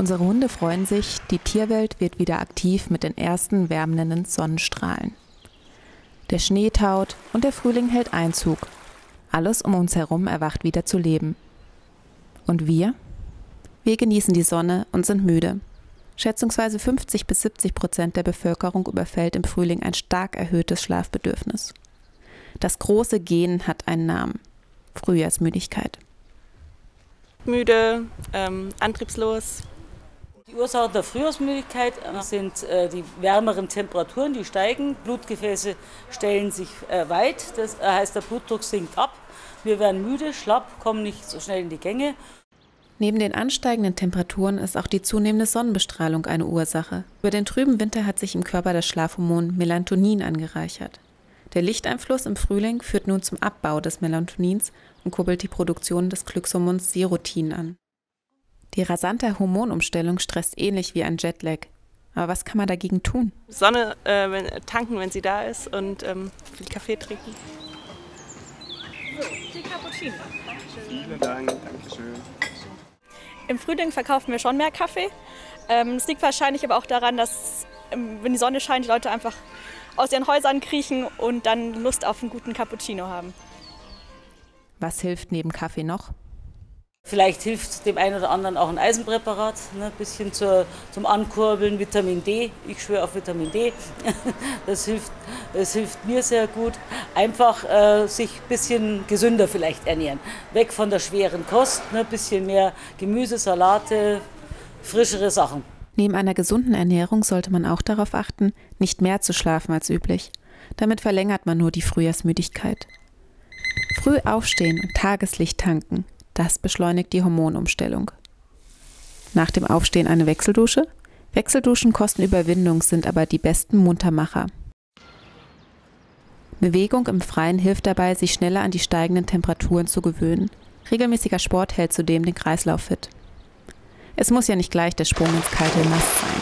Unsere Hunde freuen sich, die Tierwelt wird wieder aktiv mit den ersten wärmenden Sonnenstrahlen. Der Schnee taut und der Frühling hält Einzug. Alles um uns herum erwacht wieder zu leben. Und wir? Wir genießen die Sonne und sind müde. Schätzungsweise 50 bis 70% der Bevölkerung überfällt im Frühling ein stark erhöhtes Schlafbedürfnis. Das große Gehen hat einen Namen: Frühjahrsmüdigkeit. Müde, antriebslos. Die Ursachen der Frühjahrsmüdigkeit sind die wärmeren Temperaturen, die steigen. Blutgefäße stellen sich weit, das heißt, der Blutdruck sinkt ab. Wir werden müde, schlapp, kommen nicht so schnell in die Gänge. Neben den ansteigenden Temperaturen ist auch die zunehmende Sonnenbestrahlung eine Ursache. Über den trüben Winter hat sich im Körper das Schlafhormon Melatonin angereichert. Der Lichteinfluss im Frühling führt nun zum Abbau des Melatonins und kurbelt die Produktion des Glückshormons Serotonin an. Die rasante Hormonumstellung stresst ähnlich wie ein Jetlag. Aber was kann man dagegen tun? Sonne tanken, wenn sie da ist, und viel Kaffee trinken. So, die Cappuccino. Vielen Dank, Dankeschön. Im Frühling verkaufen wir schon mehr Kaffee. Es liegt wahrscheinlich aber auch daran, dass, wenn die Sonne scheint, die Leute einfach aus ihren Häusern kriechen und dann Lust auf einen guten Cappuccino haben. Was hilft neben Kaffee noch? Vielleicht hilft dem einen oder anderen auch ein Eisenpräparat, ne, ein bisschen zum Ankurbeln, Vitamin D. Ich schwöre auf Vitamin D, das hilft mir sehr gut. Einfach sich ein bisschen gesünder vielleicht ernähren, weg von der schweren Kost, ne, ein bisschen mehr Gemüse, Salate, frischere Sachen. Neben einer gesunden Ernährung sollte man auch darauf achten, nicht mehr zu schlafen als üblich. Damit verlängert man nur die Frühjahrsmüdigkeit. Früh aufstehen und Tageslicht tanken, das beschleunigt die Hormonumstellung. Nach dem Aufstehen eine Wechseldusche? Wechselduschen kosten Überwindung, sind aber die besten Muntermacher. Bewegung im Freien hilft dabei, sich schneller an die steigenden Temperaturen zu gewöhnen. Regelmäßiger Sport hält zudem den Kreislauf fit. Es muss ja nicht gleich der Sprung ins kalte Nass sein.